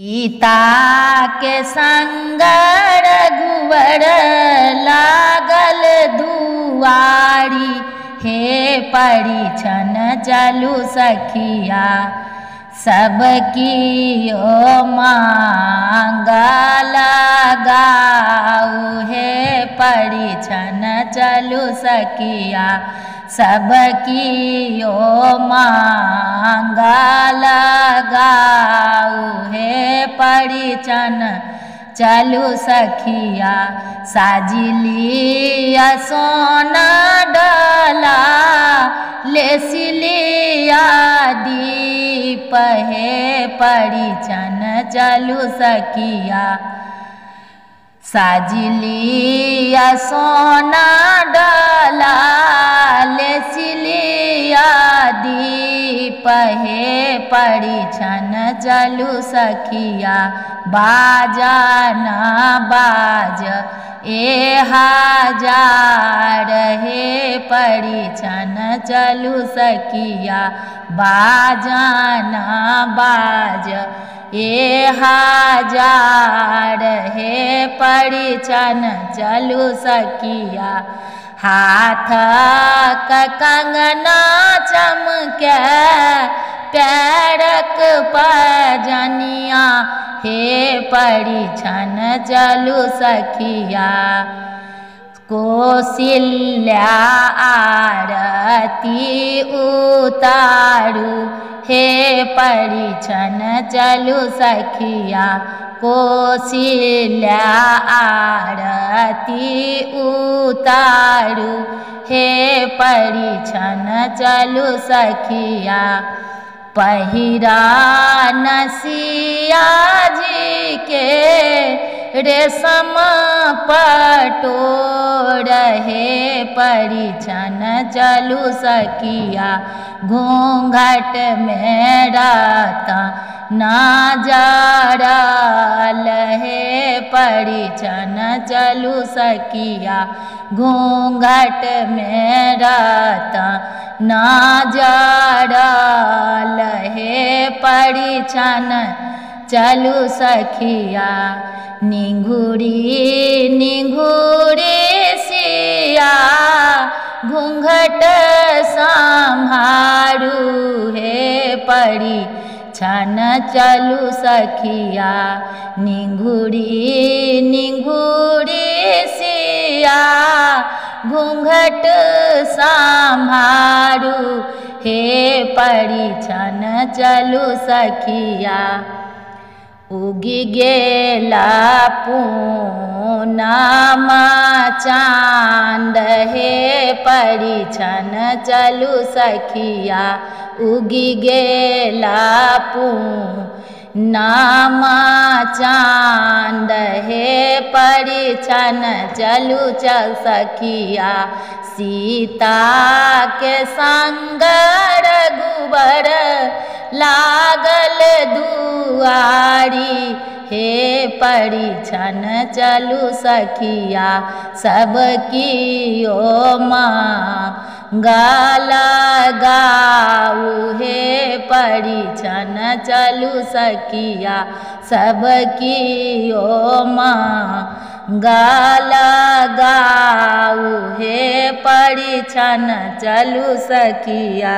सीता के संग रघुवर लागल दुआरी, हे परिछन चलू सखिया सबकी ओ मांग लगाऊ। हे परिछन चलू सखिया सबकी ओ मांग लगाऊ। हे परिछन चलू सखिया साजिलिया सोना डाला लेसिलिया दीप। हे परिछन चलू सखिया साजिलिया सोना डाला लेसिलिया दीप। हे परिछन चलू सखिया बाजा न बाज ए हजार। हे परिछन चलू सखिया बाजा न बाज ए हजार। हे परिछन चलू सखिया हाथ का कंगना चमके पैरक पजनिया। हे परिछन चलू सखिया कौशल्या आरती उतारू। हे परिछन चलू सखिया कौशल्या आरती उतारू। हे परिछन चलू सखिया पहिरा नसिया जी के रेशम पटोर। हे परिछन चलू सखिया घूंघट में राता ना जड़ल। हे परिछन चलू सखिया घूंघट में राता ना जड़ल। हे परिछन चलू सखिया निंघुरी निंघुरी सिया घूंघट संभारू। हे परिछन चलू सखिया निंघुरी निंघुरी सिया घूंघट संभारू। हे परिछन चलू सखिया उगि गेला पूर्णिमा चांद। हे परिछन चलू सखिया उगि गेला पूर्णिमा चांद। हे परिछन चलू सखिया सीता के संग रघुवर लागल दुआरी। हे परिछन चलू सखिया सबकी ओ मांग लगाऊ। हे परिछन चलू सखिया सबकी ओ मांग लगाऊ। हे परिछन चलू सखिया।